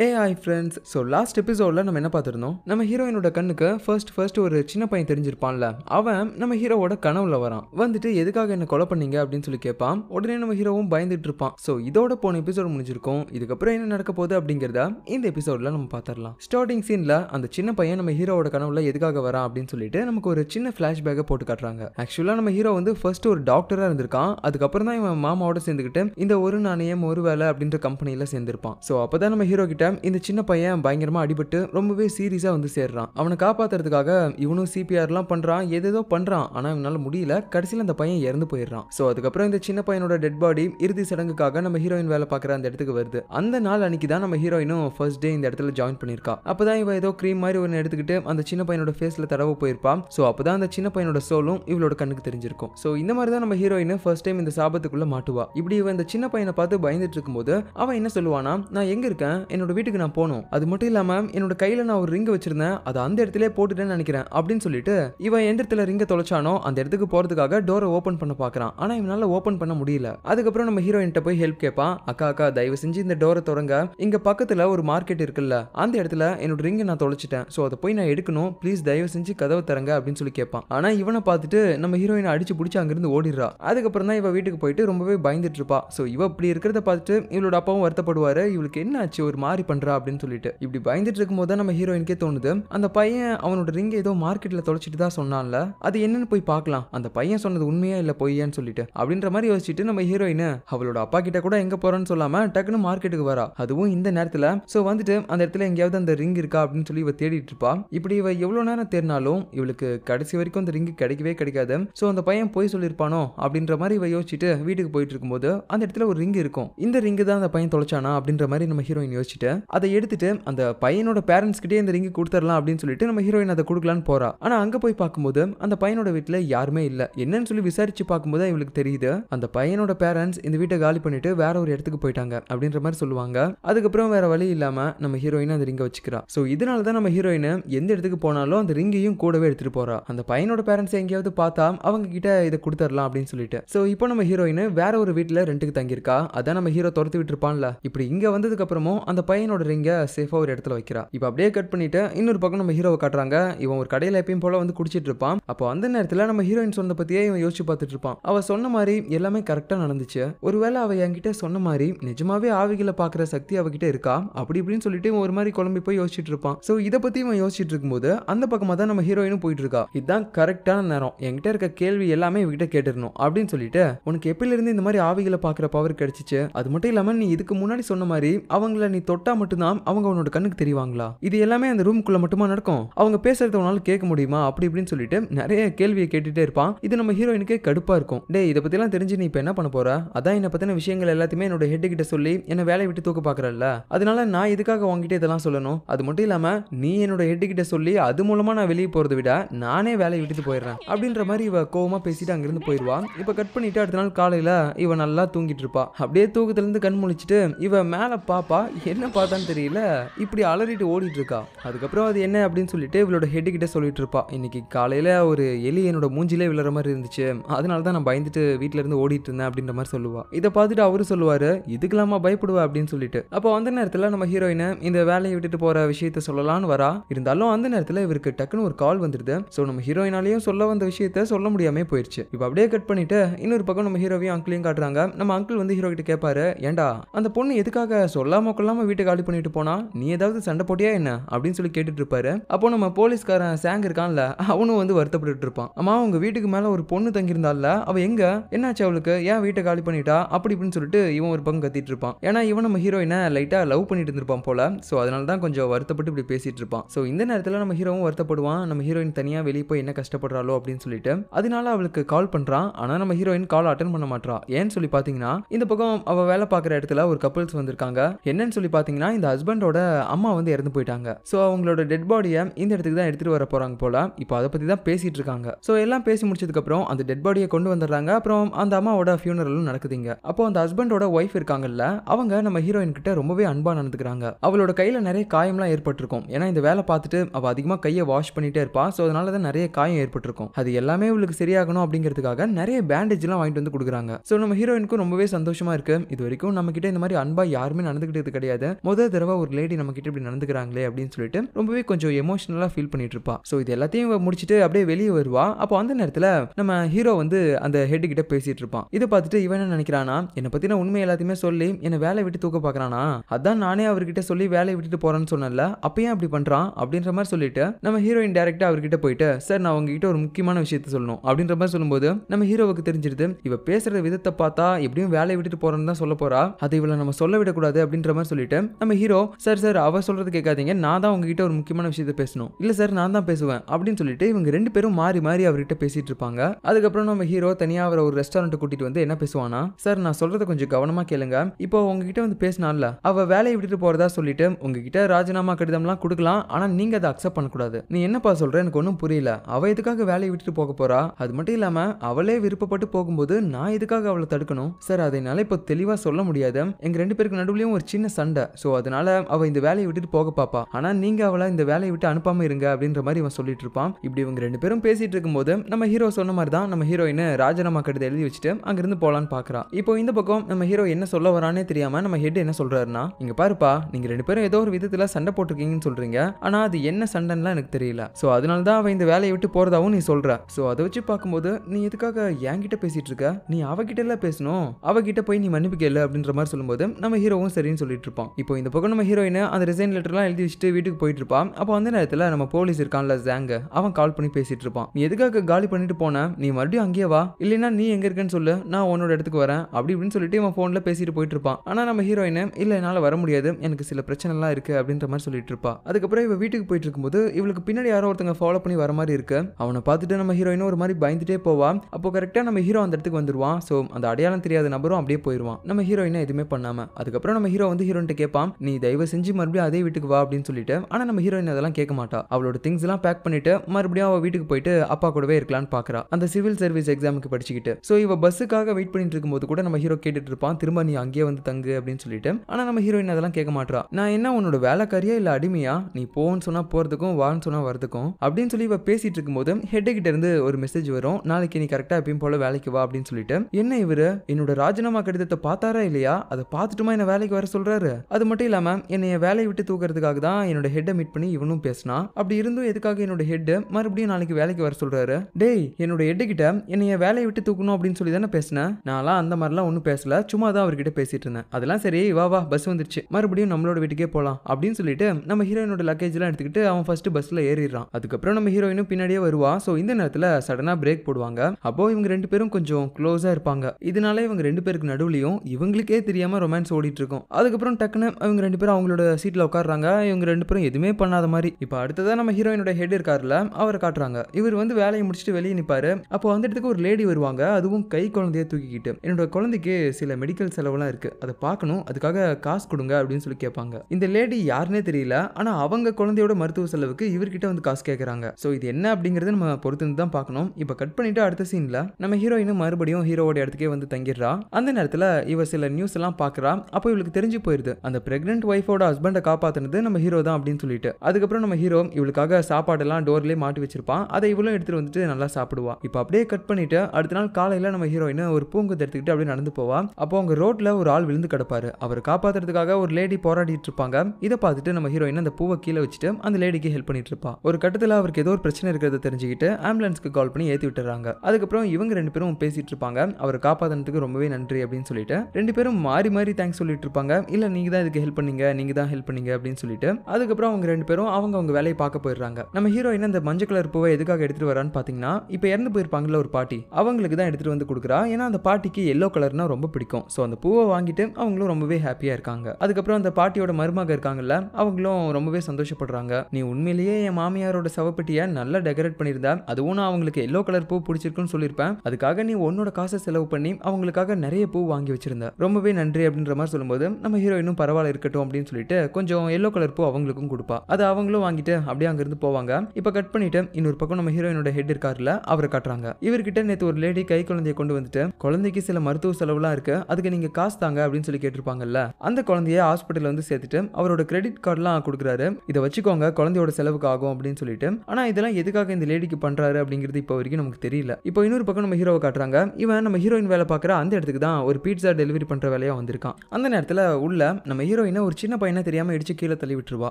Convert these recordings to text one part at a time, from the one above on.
Hey friends, so last episode la nama enna paathirundhom nama heroine oda kannukku first oru chinna paiyan therinjirpaanla avan nama hero oda kanavula varan vandittu edukaga enna kola panninga appdin solli kepan odane nama heroum bayindittirpan so idoda pona episode mudinjirukom idukapra enna nadakapodhu abdingiradha indha episode la nama paathiralam starting scene la andha chinna paiyan nama hero oda kanavula edukaga varan appdin sollitte namakku oru chinna flashback potu katranga actually nama hero vandu first oru doctor ah irundirukan adukapra dhaan ivan mama oda sendukitte indha oru naaniyam oru vela appdinra company la sendirpan so appo dhaan nama hero இந்த சின்ன பையன் பயங்கரமா அடிபட்டு ரொம்பவே சீரியஸா வந்து சேர்றான். அவனை காப்பாத்துறதுக்காக இவனும் சிபிஆர்லாம் பண்றான், ஏதேதோ பண்றான். ஆனா இவனால முடியல, கடைசில அந்த பையன் இறந்து போயிடுறான். சோ அதுக்கு அப்புறம் இந்த சின்ன பையனோட டெட் பாடி இறுதி சடங்குக்காக நம்ம ஹீரோயின் வேலை பார்க்குற அந்த இடத்துக்கு வருது. அந்த நாள் அன்னைக்கு தான் நம்ம ஹீரோயினும் ஃபர்ஸ்ட் டே இந்த இடத்துல ஜாயின் பண்ணிருக்கா. அப்பதான் இவ ஏதோ கிரீம் மாதிரி ஒன்னு எடுத்துக்கிட்டு அந்த சின்ன பையனோட ஃபேஸ்ல தடவ போயிருப்பான். சோ அப்பதான் அந்த சின்ன பையனோட சோலும் இவளோட கண்ணுக்கு தெரிஞ்சிருக்கும். சோ இந்த மாதிரி தான் நம்ம ஹீரோயின் ஃபர்ஸ்ட் டைம் இந்த சாபத்துக்குள்ள மாட்டுவா. இப்படி இவ இந்த சின்ன பையனை பார்த்து பயந்துட்டு இருக்கும்போது அவன் என்ன சொல்லுவானா, நான் எங்க இருக்கேன், என்னோட வீட்டுக்கு நான் போனும், அது மட்டும் இல்லாம என்னோட கையில நான் ஒரு ரிங் வச்சிருந்தேன், அதை அந்த இடத்துல போட்டுட்டேன்னு நினைக்கிறேன் அப்படின்னு சொல்லிட்டு இவன் எந்த இடத்துல ரிங்கை தொலைச்சானோ அந்த இடத்துக்கு போறதுக்காக டோரை ஓபன் பண்ண பாக்குறான். ஆனா இவனால ஓபன் பண்ண முடியல. அதுக்கப்புறம் நம்ம ஹீரோயின்ட்ட போய் ஹெல்ப் கேட்பான். அக்கா தயவு செஞ்சு இந்த டோரை தொடங்க, இங்க பக்கத்துல ஒரு மார்க்கெட் இருக்குல்ல, அந்த இடத்துல என்னோட ரிங்கை நான் தொலைச்சிட்டேன், சோ அதை போய் நான் எடுக்கணும், ப்ளீஸ் தயவு செஞ்சு கதவை தரங்க அப்படின்னு சொல்லி கேட்பான். ஆனா இவனை பார்த்துட்டு நம்ம ஹீரோயினை அடிச்சு பிடிச்சி அங்கிருந்து ஓடிடுறா. அதுக்கப்புறம் தான் இவ வீட்டுக்கு போயிட்டு ரொம்பவே பயந்துட்டு இருப்பா. சோ இவ இப்படி இருக்கிறத பார்த்துட்டு இவளோட அப்பாவும் வருத்தப்படுவாரு, இவளுக்கு என்ன ஆச்சு, ஒரு மாறி பண்றா அப்படின்னு சொல்லிட்டு. இப்படி பயந்துட்டு இருக்கும் போது நம்ம ஹீரோயினுக்கே தோணுது, அந்த பையன் அவனோட ரிங்கை ஏதோ மார்க்கெட்ல தொலைச்சிட்டு தான் சொன்னான்ல, அது என்னன்னு போய் பார்க்கலாம், அந்த பையன் சொன்னது உண்மையா இல்ல பொய்யான்னு சொல்லிட்டு. அப்படின்ற மாதிரி யோசிச்சுட்டு நம்ம ஹீரோயின் அவளோட அப்பா கிட்ட கூட எங்க போறோன்னு சொல்லாம டக்குன்னு மார்க்கெட்டுக்கு வரா, அதுவும் இந்த நேரத்துல. சோ வந்துட்டு அந்த இடத்துல எங்கேயாவது அந்த ரிங் இருக்கா அப்படின்னு சொல்லி இவ தேடிட்டு இருப்பா. இப்படி இவ எவ்வளவு நேரம் தேடினாலும் இவளுக்கு கடைசி வரைக்கும் அந்த ரிங்கு கிடைக்கவே கிடைக்காது. சோ அந்த பையன் போய் சொல்லிருப்பானோ அப்படின்ற மாதிரி இவ யோசிச்சுட்டு வீட்டுக்கு போயிட்டு இருக்கும்போது அந்த இடத்துல ஒரு ரிங் இருக்கும், இந்த ரிங்கு தான் அந்த பையன் தொலைச்சானா அப்படின்ற மாதிரி நம்ம ஹீரோயின் யோசிச்சுட்டு அதை எடுத்துட்டு அந்த பையனோட பேரண்ட்ஸ் கிட்டே இந்த ரிங்கு கொடுத்துடலாம் அப்படின்னு சொல்லிட்டு நம்ம ஹீரோயின் அதை கொடுக்கலான்னு போறா. ஆனா அங்க போய் பார்க்கும்போது அந்த பையனோட வீட்டுல யாருமே இல்ல. என்னன்னு சொல்லி விசாரிச்சு பார்க்கும்போது இவளுக்கு தெரியுது, அந்த பையனோட பேரண்ட்ஸ் இந்த வீட்டை காலி பண்ணிட்டு வேற ஒரு இடத்துக்கு போயிட்டாங்க அப்படின்ற மாதிரி சொல்லுவாங்க. அதுக்கப்புறம் வேற வழி இல்லாம நம்ம ஹீரோயின் அந்த ரிங்கை வச்சுக்கிறா. சோ இதனாலதான் நம்ம ஹீரோயின் எந்த இடத்துக்கு போனாலும் அந்த ரிங்கையும் கூடவே எடுத்துட்டு போறா. அந்த பையனோட பேரண்ட்ஸ் எங்கேயாவது பார்த்தா அவங்க கிட்ட இதை கொடுத்துடலாம் அப்படின்னு சொல்லிட்டு. சோ இப்போ நம்ம ஹீரோயின் வேற ஒரு வீட்டுல ரெண்டுக்கு தங்கியிருக்கா. அதான் நம்ம ஹீரோ துரத்து விட்டு இருப்பான்ல, இப்படி இங்க வந்ததுக்கு அப்புறமும் அந்த பையனோட ரிங்க சேஃபா ஒரு இடத்துல வைக்கிறா. இப்ப அப்படியே கட் பண்ணிட்டு இன்னொரு பக்கம் நம்ம ஹீரோவை காட்டுறாங்க. இவன் ஒரு கடையில எப்பயும் போல வந்து குடிச்சிட்டு இருப்பான். அப்போ அந்த நேரத்துல நம்ம ஹீரோயின் சொன்னதை பத்தியே இவன் யோசிச்சு பார்த்துட்டு இருப்பான். அவ சொன்ன மாதிரி எல்லாமே கரெக்டா நடந்துச்சு, ஒருவேளை அவ என்கிட்ட சொன்ன மாதிரி நிஜமாவே ஆவிகளை பாக்குற சக்தி அவகிட்ட இருக்கா அப்படி இப்படின்னு சொல்லிட்டு இவன் ஒரு மாதிரி குழம்பி போய் யோசிச்சுட்டு இருப்பான். சோ இதை பத்தி இவன் யோசிச்சுட்டு இருக்கும்போது அந்த பக்கமா தான் நம்ம ஹீரோயினும் போயிட்டு இருக்கா. இதுதான் கரெக்டான நேரம், என்கிட்ட இருக்க கேள்வி எல்லாமே இவகிட்ட கேட்டுடணும் அப்படின்னு சொல்லிட்டு, உனக்கு எப்பல இருந்து இந்த மாதிரி ஆவிகளை பாக்குற பவர் கிடைச்சிச்சு, அது மட்டும் இல்லாம நீ இதுக்கு முன்னாடி சொன்ன மாதிரி அவங்கள நீ தொட்டா மட்டும்தான் அவங்க உன்னோட கண்ணுக்கு தெரிவாங்களா, இது எல்லாமே அந்த ரூமுக்குள்ள மட்டுமா நடக்கும், அவங்க பேசுறது உன்னால கேட்க முடியுமா அப்படி இப்படின்னு சொல்லிட்டு நிறைய கேள்வியை கேட்டுட்டே இருப்பான். இது நம்ம ஹீரோயினுக்கே கடுப்பா இருக்கும். டே இதை பத்தி எல்லாம் தெரிஞ்சு நீ இப்ப என்ன பண்ண போற, அதான் என்ன பத்தின விஷயங்கள் எல்லாத்தையுமே என்னோட ஹெட் கிட்ட சொல்லி என்ன வேலையை விட்டு தூக்க பாக்குறல்ல, அதனால நான் இதுக்காக வாங்கிட்டு இதெல்லாம் சொல்லணும், அது மட்டும் இல்லாம நீ என்னோட ஹெட் கிட்ட சொல்லி அது மூலமா நான் வெளியே போறதை விட நானே வேலையை விட்டுட்டு போயிடுறேன் அப்படின்ற மாதிரி இவ கோவமா பேசிட்டு அங்கிருந்து போயிடுவா. இப்ப கட் பண்ணிட்டு அடுத்த நாள் காலையில இவ நல்லா தூங்கிட்டு இருப்பா. அப்படியே தூக்கத்துல இருந்து கண் முழிச்சிட்டு இவ மேல பாப்பா, என்ன பார்த்தான்னு தெரியல, இப்படி அலறிட்டு ஓடிட்டு இருக்கா. அதுக்கப்புறம் அது என்ன அப்படின்னு சொல்லிட்டு இவளோட ஹெட் கிட்ட சொல்லிட்டு இருப்பா, இன்னைக்கு காலையில ஒரு எலி என்னோட மூஞ்சிலே விழற மாதிரி இருந்துச்சு, அதனாலதான் நான் பயந்துட்டு வீட்டுல இருந்து ஓடிட்டு இருந்தேன் அப்படின்ற மாதிரி சொல்லுவா. இதை பார்த்துட்டு அவரு சொல்லுவாரு, இதுக்கெல்லாமா பயப்படுவா அப்படின்னு சொல்லிட்டு. அப்போ அந்த நேரத்துல நம்ம ஹீரோயினை இந்த வேலையை விட்டுட்டு போற விஷயத்த சொல்லலான்னு வரா. இருந்தாலும் அந்த நேரத்துல இவருக்கு டக்குன்னு ஒரு கால் வந்துருது. சோ நம்ம ஹீரோயினாலையும் சொல்ல வந்த விஷயத்த சொல்ல முடியாம போயிருச்சு. இப்ப அப்படியே கட் பண்ணிட்டு இன்னொரு பக்கம் நம்ம ஹீரோவையும் அங்கிளையும் காட்டுறாங்க. நம்ம அங்கிள் வந்து ஹீரோ கிட்ட கேட்பாரு, ஏண்டா அந்த பொண்ணு எதுக்காக சொல்லாம கொள்ளாம வீட்டை காலி பண்ணிட்டு போனா, நீ ஏதாவது சண்டை போட்டியா என்ன அப்படின்னு சொல்லி கேட்டுட்டு இருப்பாரு. அப்போ நம்ம போலீஸ்காரன் சாங் இருக்கான்ல, அவனும் வந்து வருத்தப்பட்டு இருப்பான். ஆமா உங்க வீட்டுக்கு மேல ஒரு பொண்ணு தங்கியிருந்தால, அவ எங்க, என்னாச்சு அவளுக்கு, ஏன் வீட்டை காலி பண்ணிட்டா அப்படி இப்படின்னு சொல்லிட்டு இவன் ஒரு பக்கம் கத்திட்டு இருப்பான். ஏன்னா இவன் நம்ம ஹீரோயினை லைட்டா லவ் பண்ணிட்டு இருந்திருப்பான் போல. சோ அதனாலதான் கொஞ்சம் வருத்தப்பட்டு இப்படி பேசிட்டு இருப்பான். சோ இந்த நேரத்துல நம்ம ஹீரோவும் வருத்தப்படுவான், நம்ம ஹீரோயின் தனியா வெளியே போய் என்ன கஷ்டப்படுறாளோ அப்படின்னு சொல்லிட்டு. அதனால அவளுக்கு கால் பண்றான். ஆனா நம்ம ஹீரோயின் கால் அட்டென்ட் பண்ண மாட்டா. ஏன்னு சொல்லி பாத்தீங்கன்னா இந்த பக்கம் அவ வேலை பாக்குற இடத்துல ஒரு கப்பல்ஸ் வந்திருக்காங்க. என்னன்னு சொல்லி பாத்தீங்கன்னா இந்த ஹஸ்பண்டோட அம்மா வந்து இறந்து போயிட்டாங்க. சோ அவங்களோட டெட் பாடியை இந்த இடத்துக்கு தான் எடுத்துட்டு வர போறாங்க போல. இப்போ அதை பத்தி தான் பேசிட்டு இருக்காங்க. சோ எல்லாம் பேசி முடிச்சதுக்கு அப்புறம் அந்த டெட் பாடியை கொண்டு வந்துடுறாங்க. அப்புறம் அந்த அம்மாவோட ஃபியூனரலும் நடக்குதுங்க. அப்போ அந்த ஹஸ்பண்டோட ஒய்ஃப் இருக்காங்கல்ல, அவங்க நம்ம ஹீரோயின் கிட்ட ரொம்பவே அன்பா நடந்துக்கிறாங்க. அவளோட கையில நிறைய காயம்லாம் ஏற்பட்டிருக்கும். ஏன்னா இந்த வேலை பார்த்துட்டு அவ அதிகமா கையை வாஷ் பண்ணிட்டே இருப்பா. சோ அதனாலதான் நிறைய காயம் ஏற்பட்டிருக்கும். அது எல்லாமே இவளுக்கு சரியாகணும் அப்படிங்கிறதுக்காக நிறைய பேண்டேஜ் எல்லாம் வாங்கிட்டு வந்து கொடுக்குறாங்க. சோ நம்ம ஹீரோயினுக்கும் ரொம்பவே சந்தோஷமா இருக்கு. இது வரைக்கும் நம்ம கிட்ட இந்த மாதிரி அன்பா யாருமே நடந்துகிட்டது கிடையாது. முதல் தடவை ஒரு லேடி நம்ம கிட்ட இப்படி நடந்துக்கிறாங்களே அப்படின்னு சொல்லிட்டு ரொம்பவே கொஞ்சம் எமோஷனலாக ஃபீல் பண்ணிட்டு இருப்பா. ஸோ இது எல்லாத்தையும் முடிச்சுட்டு அப்படியே வெளியே வருவா. அப்போ அந்த நேரத்தில் நம்ம ஹீரோ வந்து அந்த ஹெட் கிட்ட பேசிட்டு இருப்பான். இதை பார்த்துட்டு இவன் என்ன நினைக்கிறானா, என்னை பத்தின உண்மை எல்லாத்தையுமே சொல்லி என்னை வேலை விட்டு தூக்க பார்க்கறானா, அதான் நானே அவர்கிட்ட சொல்லி வேலையை விட்டுட்டு போறேன்னு சொன்னல, அப்பயே அப்படி பண்றான் அப்படின்ற மாதிரி சொல்லிட்டு நம்ம ஹீரோயின் டைரக்டா அவர்கிட்ட போயிட்டு, சார் நான் உங்ககிட்ட ஒரு முக்கியமான விஷயத்தை சொல்லணும் அப்படின்ற மாதிரி சொல்லும்போது நம்ம ஹீரோவுக்கு தெரிஞ்சிருது இவ பேசுற விதத்தை பார்த்தா எப்படியும் வேலையை விட்டுட்டு போறேன்னு தான் சொல்ல போறா, அதை இவளை நம்ம சொல்ல விடக்கூடாது அப்படின்ற மாதிரி சொல்லிட்டு நம்ம ஹீரோ, சார் சார் அவ சொல்றது கேட்காதீங்க, நான் தான் உங்ககிட்ட ஒரு முக்கியமான விஷயத்தை பேசணும், இல்ல சார் நான் தான் பேசுவேன் அப்படின்னு சொல்லிட்டு இவங்க ரெண்டு பேரும் மாறி மாறி அவர்கிட்ட பேசிட்டு இருப்பாங்க. அதுக்கப்புறம் நம்ம ஹீரோ தனியா அவரை ஒரு ரெஸ்டாரண்ட் கூட்டிட்டு வந்து என்ன பேசுவானா, சார் நான் சொல்றதை கொஞ்சம் கவனமா கேளுங்க, இப்போ உங்ககிட்ட வந்து பேசினால அவ வேலையை விட்டுட்டு போறதா சொல்லிட்டு உங்ககிட்ட ராஜினாமா கடிதம்லாம் கொடுக்கலாம், ஆனா நீங்க அதை அக்செப்ட் பண்ணக்கூடாது. நீ என்னப்பா சொல்ற, எனக்கு ஒன்றும் புரியல, அவ எதுக்காக வேலையை விட்டுட்டு போக போறா, அது மட்டும் இல்லாம அவளே விருப்பப்பட்டு போகும்போது நான் எதுக்காக அவளை தடுக்கணும் சார், அதனால இப்போ தெளிவா சொல்ல முடியாது, எங்க ரெண்டு பேருக்கு நடுவுலயும் ஒரு சின்ன சண்டை, ஸோ அதனால அவ இந்த வேலையை விட்டுட்டு போக பாப்பா, ஆனா நீங்க அவளை இந்த வேலையை விட்டு அனுப்பாம இருங்க அப்படின்ற மாதிரி இவன் சொல்லிட்டு இருப்பான். இப்படி இவங்க ரெண்டு பேரும் பேசிட்டு இருக்கும்போது நம்ம ஹீரோ சொன்ன மாதிரி தான் நம்ம ஹீரோயின் ராஜினாமா கடிதம் எழுதி வச்சுட்டு அங்கிருந்து போலான்னு பாக்குறா. இப்போ இந்த பக்கம் நம்ம ஹீரோ என்ன சொல்ல வரானே தெரியாம நம்ம ஹெட் என்ன சொல்றாருன்னா, இங்க பாருப்பா நீங்க ரெண்டு பேரும் ஏதோ ஒரு விதத்துல சண்டை போட்டிருக்கீங்கன்னு சொல்றீங்க, ஆனா அது என்ன சண்டைன்னா எனக்கு தெரியல, சோ அதனாலதான் அவ இந்த வேலையை விட்டு போறதாவும் நீ சொல்ற, சோ அதை வச்சு பார்க்கும்போது நீ எதுக்காக என்கிட்ட பேசிட்டு இருக்க, நீ அவகிட்ட எல்லாம் பேசணும், அவகிட்ட போய் நீ மன்னிப்பு கேளு அப்படின்ற மாதிரி சொல்லும்போது நம்ம ஹீரோவும் சரின்னு சொல்லிட்டு இருப்பான். இப்போ இந்த பக்கம் நம்ம ஹீரோயின் அந்த ரிசைன் லெட்டர் எல்லாம் எழுதி வச்சுட்டு வீட்டுக்கு போயிட்டு இருப்பான். அப்போ அந்த நேரத்துல நம்ம போலீஸ் இருக்கான்ல ஜாங்க, அவன் கால் பண்ணி பேசிட்டு இருப்பான். நீ எதுக்காக காலி பண்ணிட்டு போன, நீ மறுபடியும் அங்கேயே வா, இல்லைன்னா நீ எங்க இருக்கன்னு சொல்லு, நான் உன்னோட இடத்துக்கு வரேன் அப்படி இப்படின்னு சொல்லிட்டு இவன் போன்ல பேசிட்டு போயிட்டு இருப்பான். ஆனா நம்ம ஹீரோயின் இல்ல என்னால வர முடியாது, எனக்கு சில பிரச்சனை எல்லாம் இருக்கு அப்படின்ற மாதிரி சொல்லிட்டு இருப்பா. அதுக்கப்புறம் இவ வீட்டுக்கு போயிட்டு இருக்கும்போது இவளுக்கு பின்னாடி யாரோ ஒருத்தங்க ஃபாலோ பண்ணி வர மாதிரி இருக்கு. அவனை பார்த்துட்டு நம்ம ஹீரோயினும் ஒரு மாதிரி பயந்துட்டே போவா. அப்போ கரெக்டா நம்ம ஹீரோ அந்த இடத்துக்கு வந்துருவான். சோ அந்த அடையாளம் தெரியாத நபரும் அப்படியே போயிருவான், நம்ம ஹீரோயினை எதுவுமே பண்ணாம. அதுக்கப்புறம் நம்ம ஹீரோ வந்து ஹீரோயின்ட்ட கேட்பான், நீ தயவு செஞ்சு மறுபடியும் அதே வீட்டுக்கு வா அப்படின்னு சொல்லிட்டு. ஆனா நம்ம ஹீரோயின் அதெல்லாம் கேட்க மாட்டா. அவளோட திங்ஸ் எல்லாம் பேக் பண்ணிட்டு மறுபடியும் அவ வீட்டுக்கு போயிட்டு அப்பா கூடவே இருக்கலான்னு பாக்குறா, அந்த சிவில் சர்வீஸ் எக்ஸாமுக்கு படிச்சுக்கிட்டு. சோ இவ பஸ்ஸுக்காக வெயிட் பண்ணிட்டு இருக்கும்போது கூட நம்ம ஹீரோ கேட்டுட்டு இருப்பான், திரும்ப நீ அங்கேயே வந்து தங்கு அப்படின்னு சொல்லிட்டு. ஆனா நம்ம ஹீரோயின் அதெல்லாம் கேட்க மாட்டா. நான் என்ன உன்னோட வேலைக்காரியா இல்ல அடிமையா, நீ போன்னு சொன்னா போறதுக்கும் வான்னு சொன்னா வரதுக்கும் அப்படின்னு சொல்லி இவ பேசிட்டு இருக்கும்போது ஹெட் கிட்ட இருந்து ஒரு மெசேஜ் வரும், நாளைக்கு நீ கரெக்டா எப்பயும் போல வேலைக்கு வா அப்படின்னு சொல்லிட்டு. என்ன இவரு என்னோட ராஜினாமா கடிதத்தை பார்த்தாரா இல்லையா, அதை பார்த்துட்டுமா என்ன வேலைக்கு வர சொல்றாரு, அது மட்டும் இல்லாம என்னைய வேலையை விட்டு தூக்குறதுக்காக தான் என்னோட ஹெட்டை மீட் பண்ணி இவனும் பேசினா, அப்படி இருந்தும் எதுக்காக என்னோட ஹெட் மறுபடியும் நாளைக்கு வேலைக்கு வர சொல்றாரு. டேய் என்னோட ஹெட் கிட்ட என்னைய வேலையை விட்டு தூக்கணும் அப்படின்னு சொல்லி தானே பேசினேன், நான்லாம் அந்த மாதிரிலாம் ஒன்றும் பேசல, சும்மா தான் அவர்கிட்ட பேசிட்டு இருந்தேன், அதெல்லாம் சரி வா வா பஸ் வந்துருச்சு மறுபடியும் நம்மளோட வீட்டுக்கே போகலாம் அப்படின்னு சொல்லிட்டு நம்ம ஹீரோயினோட லக்கேஜ்லாம் எடுத்துக்கிட்டு அவன் ஃபர்ஸ்ட் பஸ்ஸில் ஏறிடுறான். அதுக்கப்புறம் நம்ம ஹீரோயினும் பின்னாடியே வருவா. ஸோ இந்த நேரத்தில் சடனாக பிரேக் போடுவாங்க. அப்போ இவங்க ரெண்டு பேரும் கொஞ்சம் க்ளோஸாக இருப்பாங்க. இதனால இவங்க ரெண்டு பேருக்கு நடுவுலையும் இவங்களுக்கே தெரியாமல் ரொமான்ஸ் ஓடிட்டு இருக்கும். அதுக்கப்புறம் டக்குன்னு அவங்க ரெண்டு பேரும் அவங்களோட சீட்டில் உட்காடுறாங்க. இவங்க ரெண்டு பேரும் எதுவுமே பண்ணாத மாதிரி. இப்போ அடுத்ததான் நம்ம ஹீரோயினோட ஹெட் இருக்காருல அவரை காட்டுறாங்க. இவர் வந்து வேலையை முடிச்சுட்டு வெளியே நிற்பாரு. அப்போ அந்த இடத்துக்கு ஒரு லேடி வருவாங்க, அதுவும் கை குழந்தையை தூக்கிக்கிட்டு. என்னோட குழந்தைக்கு சில மெடிக்கல் செலவுலாம் இருக்கு, அதை பார்க்கணும், அதுக்காக காசு கொடுங்க அப்படின்னு சொல்லி கேட்பாங்க. இந்த லேடி யாருன்னே தெரியல, ஆனா அவங்க குழந்தையோட மருத்துவ செலவுக்கு இவர்கிட்ட வந்து காசு கேட்கறாங்க. சோ இது என்ன அப்படிங்கறத நம்ம பொறுத்து தான் பார்க்கணும். இப்ப கட் பண்ணிட்டு அடுத்த சீன்ல நம்ம ஹீரோயினும் மறுபடியும் ஹீரோவோட இடத்துக்கே வந்து தங்கிடுறா. அந்த நேரத்துல இவ சில நியூஸ் எல்லாம் பாக்குறா. அப்போ இவளுக்கு தெரிஞ்சு போயிருது அந்த பிரெக்னன்ட் ஒய்ஃபோட ஹஸ்பண்டை காப்பாத்தினது நம்ம ஹீரோ தான் அப்படின்னு சொல்லிட்டு. அதுக்கப்புறம் நம்ம ஹீரோ இவளுக்காக சாப்பாடு எல்லாம் டோர்லயே மாட்டி வச்சிருப்பான், அதை இவளும் எடுத்துட்டு வந்துட்டு நல்லா சாப்பிடுவா. இப்ப அப்படியே கட் பண்ணிட்டு அடுத்த நாள் காலையில நம்ம ஹீரோயின் ஒரு பூங்கொத்து எடுத்துக்கிட்டு அப்படியே நடந்து போவா. அப்போ அவங்க ரோட்ல ஒரு ஆள் விழுந்து கிடப்பாரு. அவரை காப்பாத்துறதுக்காக ஒரு லேடி போராடிட்டு இருப்பாங்க. இதை பார்த்துட்டு நம்ம ஹீரோயின் அந்த பூவை கீழே வச்சுட்டு அந்த லேடிக்கு ஹெல்ப் பண்ணிட்டு இருப்பா. ஒரு கட்டத்துல அவருக்கு ஏதோ ஒரு பிரச்சனை இருக்கிறத தெரிஞ்சுக்கிட்டு ஆம்புலன்ஸ்க்கு கால் பண்ணி ஏத்தி விட்டுறாங்க. அதுக்கப்புறம் இவங்க ரெண்டு பேரும் பேசிட்டு இருப்பாங்க, அவரை காப்பாத்தினதுக்கு ரொம்பவே நன்றி அப்படின்னு சொல்லிட்டு. ரெண்டு பேரும் மாறி மாறி தேங்க்ஸ் சொல்லிட்டு இருப்பாங்க. இல்ல நீங்க தான் இதுக்கு ஹெல்ப் பண்ணீங்க, நீங்க தான் ஹெல்ப் பண்ணீங்க அப்படின்னு சொல்லிட்டு. அதுக்கப்புறம் அவங்க ரெண்டு பேரும் அவங்க அவங்க வேலையை பார்க்க போயிடுறாங்க. நம்ம ஹீரோயின் அந்த மஞ்சள் கலர் பூவை எதுக்காக எடுத்துட்டு வரான்னு பாத்தீங்கன்னா, இப்ப இறந்து போயிருப்பாங்கல்ல ஒரு பாட்டி, அவங்களுக்கு தான் எடுத்துட்டு வந்து கொடுக்குறா. ஏன்னா அந்த பாட்டிக்கு எல்லோ கலர்னா ரொம்ப பிடிக்கும். ஸோ அந்த பூவை வாங்கிட்டு அவங்களும் ரொம்பவே ஹாப்பியா இருக்காங்க. அதுக்கப்புறம் அந்த பாட்டியோட மருமக இருக்காங்கல்ல, அவங்களும் ரொம்பவே சந்தோஷப்படுறாங்க. நீ உண்மையிலேயே என் மாமியாரோட சவப்பெட்டியை நல்லா டெக்கரேட் பண்ணியிருந்தா, அதுவும் நான் அவங்களுக்கு எல்லோ கலர் பூ பிடிச்சிருக்குன்னு சொல்லியிருப்பேன், அதுக்காக நீ உன்னோட காசை செலவு பண்ணி அவங்களுக்காக நிறைய பூ வாங்கி வச்சிருந்த, ரொம்பவே நன்றி அப்படின்ற மாதிரி சொல்லும்போது நம்ம ஹீரோயினும் பரவாயில்ல இருக்கட்டும் அப்படின்னு சொல்லிட்டு கொஞ்சம் எல்லோ கலர் பூ அவங்களுக்கும் கொடுப்பா. அதை அவங்களும் வாங்கிட்டு அப்படியே அங்கிருந்து போவாங்க. இப்ப கட் பண்ணிட்டு இன்னொரு பக்கம் நம்ம ஹீரோயினோட ஹெட் இருக்காருல அவரை காட்டுறாங்க. இவர்கிட்ட நேற்று ஒரு லேடி கை குழந்தைய கொண்டு வந்துட்டு குழந்தைக்கு சில மருத்துவ செலவுலாம் இருக்கு, அதுக்கு நீங்க காசு தாங்க அப்படின்னு சொல்லி கேட்டிருப்பாங்கல்ல, அந்த குழந்தைய ஹாஸ்பிட்டல் வந்து சேர்த்துட்டு அவரோட கிரெடிட் கார்டுலாம் கொடுக்குறாரு, இதை வச்சுக்கோங்க குழந்தையோட செலவுக்கு ஆகும் அப்படின்னு சொல்லிட்டு. ஆனா இதெல்லாம் எதுக்காக இந்த லேடிக்கு பண்றாரு அப்படிங்கிறது இப்போ வரைக்கும் நமக்கு தெரியல. இப்போ இன்னொரு பக்கம் நம்ம ஹீரோவை காட்டுறாங்க. இவன் நம்ம ஹீரோயின் வேலை பார்க்குற அந்த இடத்துக்கு தான் ஒரு பீட்சா டெலிவரி பண்ற வேலையா வந்திருக்கான். அந்த நேரத்தில் உள்ள நம்ம ஹீரோயினை ஒரு சின்ன பையனை தெரியாமல் இடிச்சு கீழே தள்ளி விட்டுருவா.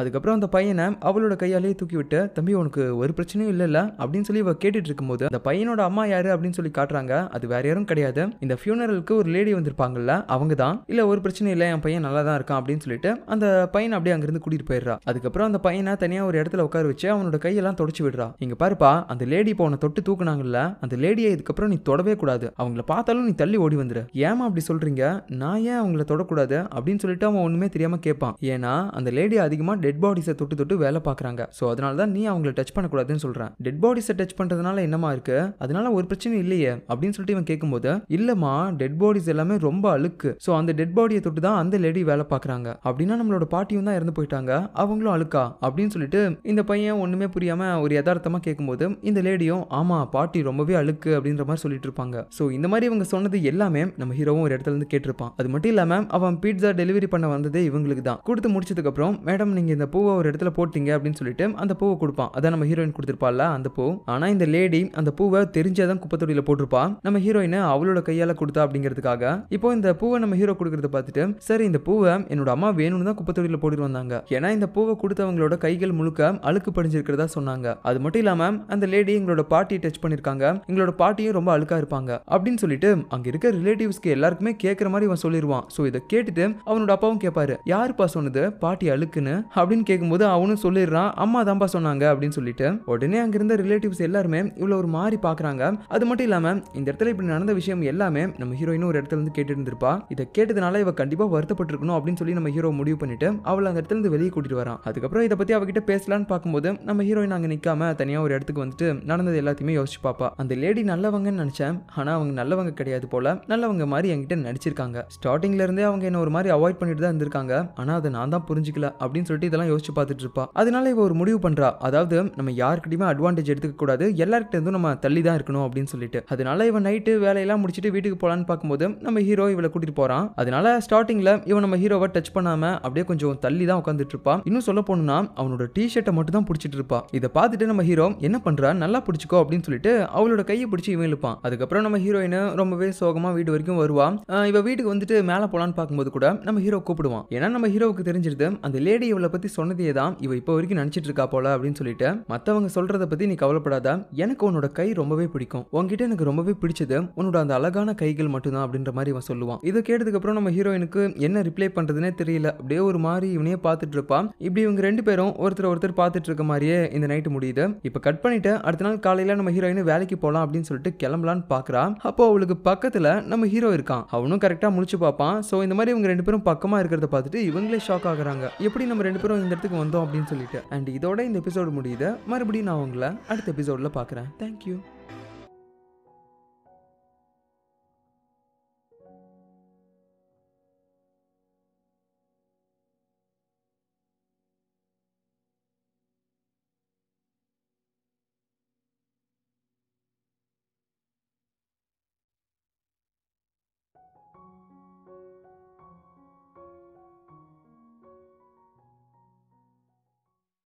அதுக்கப்புறம் அந்த பையனை அவளோட கையாலேயே தூக்கி விட்டு, தம்பி உனக்கு ஒரு பிரச்சனையும் இல்லைல்ல அப்படின்னு சொல்லி இவ கேட்டுட்டு இருக்கும்போது அந்த பையனோட அம்மா யாரு அப்படின்னு சொல்லி காட்டுறாங்க. அது வேற யாரும் கிடையாது, இந்த ஃபியூனரலுக்கு ஒரு லேடி வந்திருப்பாங்கல்ல அவங்க தான். இல்ல ஒரு பிரச்சனை இல்லை என் பையன் நல்லா தான் இருக்கான் அப்படின்னு சொல்லிட்டு அந்த பையன் அப்படியே அங்கிருந்து கூட்டிட்டு போயிடுறா. அதுக்கப்புறம் அந்த பையனை தனியா ஒரு இடத்துல உட்கார வச்சு அவனோட கையெல்லாம் தொடச்சு விடுறா. இங்க பாருப்பா அந்த லேடி இப்போ உன்னை தொட்டு தூக்குனாங்கல்ல அந்த லேடியை இதுக்கப்புறம் நீ தொடவே கூடாது, அவங்கள பார்த்தாலும் நீ தள்ளி ஓடி வந்துரு. ஏமா அப்படி சொல்றீங்க, நான் ஏன் அவங்கள தொடக்கூடாது அப்படின்னு சொல்லிட்டு அவன் ஒண்ணுமே தெரியாம கேட்பான். ஏன்னா அந்த லேடி அதிகமா டெட் பாடிஸை தொட்டு தொட்டு வேலை பாக்குறாங்க, சோ அதனால தான் நீ அவங்கள டச் பண்ணக்கூடாதுன்னு சொல்றேன். டெட் பாடிஸை டச் பண்றதுனால என்னமா இருக்கு, அதனால ஒரு பிரச்சனை இல்லையே அப்படின்னு சொல்லிட்டு இவன் கேட்கும்போது, இல்லமா டெட் பாடிஸ் எல்லாமே ரொம்ப அழுக்கு, சோ அந்த டெட் பாடியை தொட்டு தான் அந்த லேடி வேலை பாக்குறாங்க. அப்படின்னா நம்மளோட பாட்டியும் தான் இறந்து போயிட்டாங்க, அவங்களும் அழுக்கா அப்படின்னு சொல்லிட்டு இந்த பையன் ஒண்ணுமே புரியாம ஒரு யதார்த்தமா கேட்கும்போது இந்த லேடியும் ஆமா பாட்டி ரொம்பவே அழுக்கு அப்படின்ற மாதிரி சொல்லிட்டு இருப்பாங்க. சோ இந்த மாதிரி இவங்க சொன்னது எல்லாமே நம்ம ஹீரோவும் ஒரு இடத்துல இருந்து கேட்டிருப்பான். அது மட்டும் இல்லாம அவன் பீட்சா டெலிவரி பண்ண வந்தது இவங்களுக்கு தான். கொடுத்து முடிச்சதுக்கு அப்புறம் மேடம் நீங்க இந்த பூவை ஒரு இடத்துல போட்டீங்க அப்படின்னு சொல்லிட்டு அந்த பூவை கொடுப்பான். அதான் நம்ம ஹீரோயின் கொடுத்திருப்பால அந்த பூ. ஆனா இந்த லேடி அந்த பூவை தெரிஞ்சதான் குப்பத்தொடியில போட்டிருப்பா. நம்ம ஹீரோயினை அவளோட கையால கொடுத்தா அப்படிங்கிறதுக்காக இப்போ இந்த பூவை நம்ம ஹீரோ கொடுக்கறத பார்த்துட்டு, சரி இந்த பூவை என்னோட அம்மா வேணும்னு தான் குப்பத்தொடியில போட்டுட்டு வந்தாங்க, ஏன்னா இந்த பூவை கொடுத்தவங்களோட கைகள் முழுக்க அழுக்கு படிஞ்சிருக்கிறதா சொன்னாங்க. அது மட்டும் இல்லாம அந்த லேடி எங்களோட பாட்டியை டச் பண்ணிருக்காங்க, எங்களோட பாட்டியும் ரொம்ப அழுக்கா இருப்பாங்க அப்படின்னு சொல்லிட்டு அங்க இருக்க ரிலேட்டிவ்ஸ்க்கு எல்லாருக்குமே கேட்கற மாதிரி இவன் சொல்லிடுவான். சோ இதை கேட்டுட்டு அவனோட அப்பாவும் கேட்பாரு, யாருப்பா சொன்னது பாட்டி அழுக்குன்னு அப்படின்னு கேட்கும்போது அவனும் சொல்லிடுறான், அம்மா தான்ப்பா சொன்னாங்க அப்படின்னு சொல்லிட்டு. உடனே அங்க இருந்த ரிலேட்டிவ்ஸ் எல்லாருமே இவ்வளவு ஒரு மாதிரி பாக்குறாங்க. அது மட்டும் இல்லாம இந்த இடத்துல இப்படி நடந்த விஷயம் எல்லாமே நம்ம ஹீரோயினும் ஒரு இடத்துல இருந்து கேட்டு இருந்திருப்பா. இதை கேட்டதுனால இவ கண்டிப்பா வருத்தப்பட்டிருக்கணும் அப்படின்னு சொல்லி நம்ம ஹீரோ முடிவு பண்ணிட்டு அவளை அந்த இடத்துல இருந்து வெளியே கூட்டிட்டு வரான். அதுக்கப்புறம் இதை பத்தி அவகிட்ட பேசலான்னு பார்க்கும்போது நம்ம ஹீரோயின் அங்க நிக்காம தனியா ஒரு இடத்துக்கு வந்துட்டு நடந்தது எல்லாத்தையுமே யோசிச்சு பாப்பா. அந்த லேடி நல்லவங்கன்னு நினைச்சேன், ஆனா அவங்க நல்லவங்க கிடையாது போல, நல்லவங்க மாதிரி என்கிட்ட நடிச்சிருக்காங்க. ஸ்டார்டிங்ல இருந்தே அவங்க என்ன ஒரு மாதிரி அவாய்ட் பண்ணிட்டு தான் இருந்திருக்காங்க, ஆனா அதை நான் தான் புரிஞ்சுக்கல அப்படின்னு சொல்லிட்டு இதெல்லாம் யோசிச்சு பார்த்துட்டு இருப்பா. அதனால இவ ஒரு முடிவு பண்றா, அதாவது நம்ம யாருக்கிட்டையுமே அட்வான்டேஜ் எடுத்துக்க கூடாது, எல்லார்கிட்ட இருந்தும் நம்ம தள்ளி தான் இருக்கணும் அப்படின்னு சொல்லிட்டு. அதனால இவன் நைட்டு வேலையெல்லாம் முடிச்சுட்டு வீட்டுக்கு போலான்னு பார்க்கும்போது நம்ம ஹீரோ இவளை கூட்டிட்டு போறான். அதனால ஸ்டார்டிங்ல இவன் நம்ம ஹீரோவை டச் பண்ணாம அப்படியே கொஞ்சம் தள்ளி தான் உட்காந்துட்டு இருப்பா. இன்னும் சொல்ல போனா அவனோட டி ஷர்ட்டை மட்டும் தான் பிடிச்சிட்டு இருப்பா. இதை பார்த்துட்டு நம்ம ஹீரோ என்ன பண்றா, நல்லா பிடிச்சிக்கோ அப்படின்னு சொல்லிட்டு அவளோட கையை பிடிச்சி இவன் இழுப்பான். அதுக்கப்புறம் நம்ம ஹீரோயின் ரொம்பவே சோகமா வீடு வரைக்கும் வருவா. இவ வீட்டுக்கு வந்துட்டு மேல போலான்னு பார்க்கும்போது கூட நம்ம ஹீரோ கூப்பிடுவான். ஏன்னா நம்ம ஹீரோவுக்கு தெரிஞ்சிருது அந்த லேடி இவளை பத்தி சொன்னதே தான் இவ இப்போ வரைக்கும் நினைச்சிட்டு இருக்கா போல அப்படின்னு சொல்லிட்டு, மத்தவங்க சொல்றதை பத்தி நீ கவலைப்படாத, எனக்கு உன்னோட கை ரொம்பவே பிடிக்கும், உன்கிட்ட எனக்கு ரொம்பவே பிடிச்சது உன்னோட அந்த அழகான கைகள் மட்டும்தான் அப்படின்ற மாதிரி அவன் சொல்லுவான். இதை கேட்டதுக்கு அப்புறம் நம்ம ஹீரோயினுக்கு என்ன ரிப்ளை பண்றதுன்னே தெரியல, அப்படியே ஒரு மாதிரி இவனையே பார்த்துட்டு இருப்பான். இப்படி இவங்க ரெண்டு பேரும் ஒருத்தர் ஒருத்தர் பார்த்துட்டு இருக்க மாதிரியே இந்த நைட்டு முடியுது. இப்போ கட் பண்ணிட்டு அடுத்த நாள் காலையில நம்ம ஹீரோயின் வேலைக்கு போகலாம் அப்படின்னு சொல்லிட்டு கிளம்பலான்னு பாக்குறா. அப்போ அவளுக்கு பக்கத்துல நம்ம ஹீரோ இருக்கான், அவனும் கரெக்டா முடிச்சு பார்ப்பான். சோ இந்த மாதிரி இவங்க ரெண்டு பேரும் பக்கமா இருக்கிறத பார்த்துட்டு இவங்களே ஷாக் ஆகுறாங்க, எப்படி நம்ம ரெண்டு பேரும் இந்த இடத்துக்கு வந்தோம் அப்படின்னு சொல்லிட்டு. அண்ட் இதோட இந்த எபிசோடு முடியுது. மறுபடியும் நான் உங்களை அடுத்த எபிசோட்ல பார்க்குறேன். தேங்க்யூ.